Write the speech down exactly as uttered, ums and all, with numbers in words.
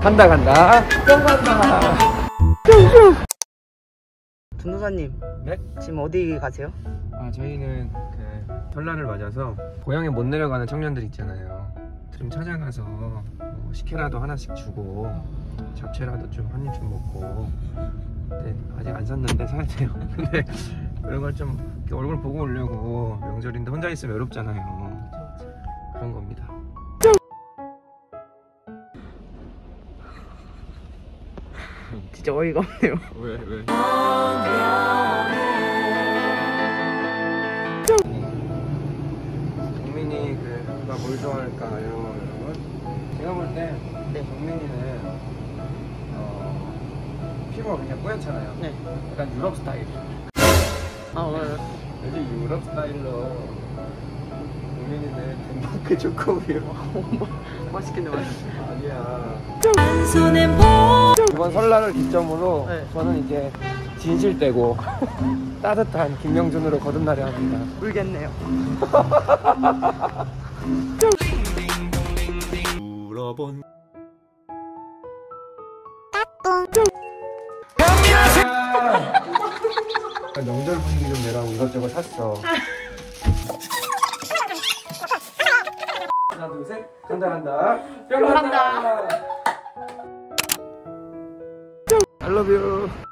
간다 간다 뿅 간다 뿅뿅. 전도사님, 네? 지금 어디 가세요? 아, 저희는 그 설날을 맞아서 고향에 못 내려가는 청년들 있잖아요. 좀 찾아가서 뭐 식혜라도 하나씩 주고 잡채라도 좀 한 입 좀 먹고. 네, 아직 안 샀는데 사야 돼요. 근데 그런 걸 좀 얼굴 보고 오려고. 명절인데 혼자 있으면 외롭잖아요. 그런 겁니다. 진짜 어이가 없네요. 왜? 왜? 정민이 그 누가 뭘 좋아할까 이런 거 이런 거. 제가 볼 때 네. 정민이는 어, 피부가 그냥 뿌옇잖아요. 네. 약간 유럽 스타일. 아 맞아요. 요즘 유럽 스타일로 정민이는 덴마크 초코우유. 맛있겠네 맛있겠네. 아니야. 이번 설날을 기점으로 네. 저는 이제 진실되고 따뜻한 김명준으로 거듭나려 합니다. 울겠네요. 울어본 명절 분위기 좀 내라고 이것저것 샀어. 하나 둘 셋 간다 간다 뿅 간다 I love you.